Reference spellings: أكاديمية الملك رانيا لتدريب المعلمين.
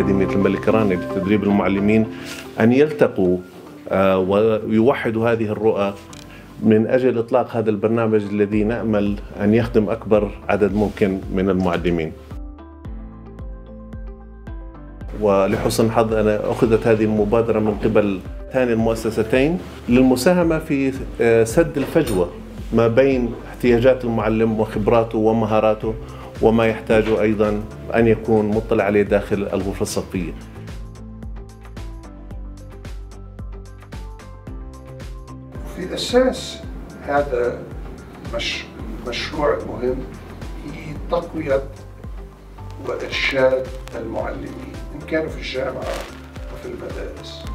أكاديمية الملك رانيا لتدريب المعلمين أن يلتقوا ويوحدوا هذه الرؤى من أجل إطلاق هذا البرنامج الذي نأمل أن يخدم أكبر عدد ممكن من المعلمين. ولحسن الحظ أن أخذت هذه المبادرة من قبل ثاني المؤسستين للمساهمة في سد الفجوة ما بين احتياجات المعلم وخبراته ومهاراته وما يحتاجه أيضاً أن يكون مطلع عليه داخل الغرفة الصفية. في أساس هذا المشروع المهم هي تقوية وإرشاد المعلمين إن كانوا في الجامعة وفي المدارس.